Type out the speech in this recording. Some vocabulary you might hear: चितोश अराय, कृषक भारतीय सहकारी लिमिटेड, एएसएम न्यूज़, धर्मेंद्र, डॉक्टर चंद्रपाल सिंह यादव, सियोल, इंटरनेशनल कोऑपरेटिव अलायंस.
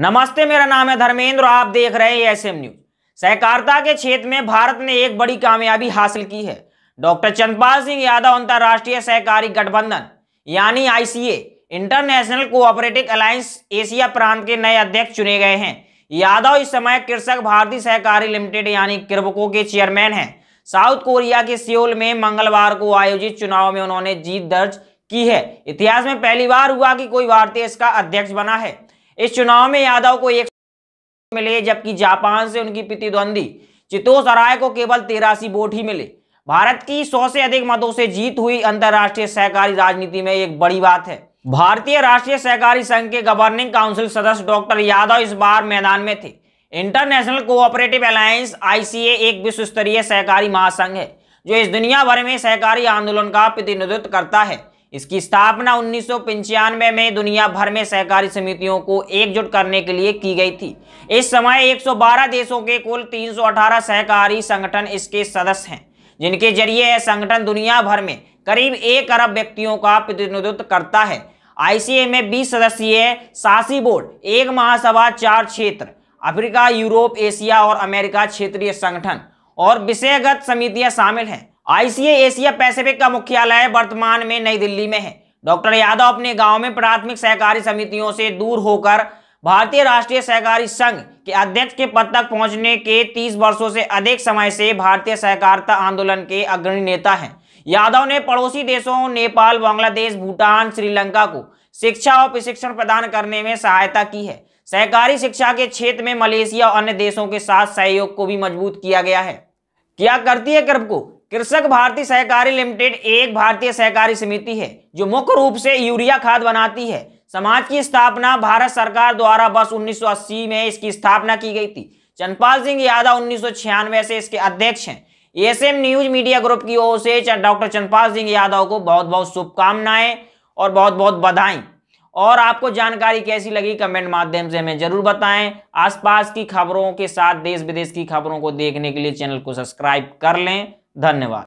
नमस्ते, मेरा नाम है धर्मेंद्र, आप देख रहे हैं एएसएम न्यूज़। सहकारिता के क्षेत्र में भारत ने एक बड़ी कामयाबी हासिल की है। डॉक्टर चंद्रपाल सिंह यादव अंतर्राष्ट्रीय सहकारी गठबंधन यानी ICA इंटरनेशनल कोऑपरेटिव अलायंस Asia प्रांत के नए अध्यक्ष चुने गए हैं। यादव इस समय कृषक भारतीय सहकारी लिमिटेड यानी कृषकों के चेयरमैन हैं। साउथ कोरिया के सियोल में मंगलवार को आयोजित चुनाव में उन्होंने जीत दर्ज की है। इतिहास में पहली बार हुआ कि कोई भारतीय इसका अध्यक्ष बना है। इस चुनाव में यादव को 100 मिले, जबकि जापान से उनकी प्रतिद्वंदी चितोश अराय को केवल 83 वोट ही मिले। भारत की 100 से अधिक मतों से जीत हुई अंतर्राष्ट्रीय सहकारी राजनीति में एक बड़ी बात है। भारतीय राष्ट्रीय सहकारी संघ के गवर्निंग काउंसिल सदस्य डॉक्टर यादव इस बार मैदान में थे। इंटरनेशनल कोऑपरेटिव अलायंस आईसीए एक विश्व स्तरीय सहकारी महासंघ है जो इस दुनिया भर में सहकारी आंदोलन का प्रतिनिधित्व करता है। इसकी स्थापना 1995 में दुनिया भर में सहकारी समितियों को एकजुट करने के लिए की गई थी। इस समय 112 देशों के कुल 318 सहकारी संगठन इसके सदस्य हैं, जिनके जरिए यह संगठन दुनिया भर में करीब 1 अरब व्यक्तियों का प्रतिनिधित्व करता है। आईसीए में 20 सदस्यीय शासी बोर्ड, एक महासभा, 4 क्षेत्र, अफ्रीका, यूरोप, एशिया और अमेरिका क्षेत्रीय संगठन और विषयगत समितियां शामिल हैं। आईसीए एशिया पैसिफिक का मुख्यालय वर्तमान में नई दिल्ली में है। डॉक्टर यादव अपने गांव में प्राथमिक सहकारी समितियों से दूर होकर भारतीय राष्ट्रीय सहकारी संघ के अध्यक्ष के पद तक पहुंचने के 30 वर्षों से अधिक समय से भारतीय सहकारिता आंदोलन के अग्रणी नेता हैं। यादव ने पड़ोसी देशों नेपाल, बांग्लादेश, भूटान, श्रीलंका को शिक्षा और प्रशिक्षण प्रदान करने में सहायता की है। सहकारी शिक्षा के क्षेत्र में मलेशिया और अन्य देशों के साथ सहयोग को भी मजबूत किया गया है। क्या करती है कर्ब को? कृषक भारतीय सहकारी लिमिटेड एक भारतीय सहकारी समिति है जो मुख्य रूप से यूरिया खाद बनाती है। समाज की स्थापना भारत सरकार द्वारा वर्ष 1980 में इसकी स्थापना की गई थी। चंद्रपाल सिंह यादव 1996 से इसके अध्यक्ष हैं। एएसएम न्यूज़ मीडिया ग्रुप की ओर से डॉक्टर चंद्रपाल सिंह यादव को बहुत बहुत शुभकामनाएं और बहुत बहुत बधाई। और आपको जानकारी कैसी लगी कमेंट माध्यम से हमें जरूर बताएं। आसपास की खबरों के साथ देश विदेश की खबरों को देखने के लिए चैनल को सब्सक्राइब कर लें। धन्यवाद।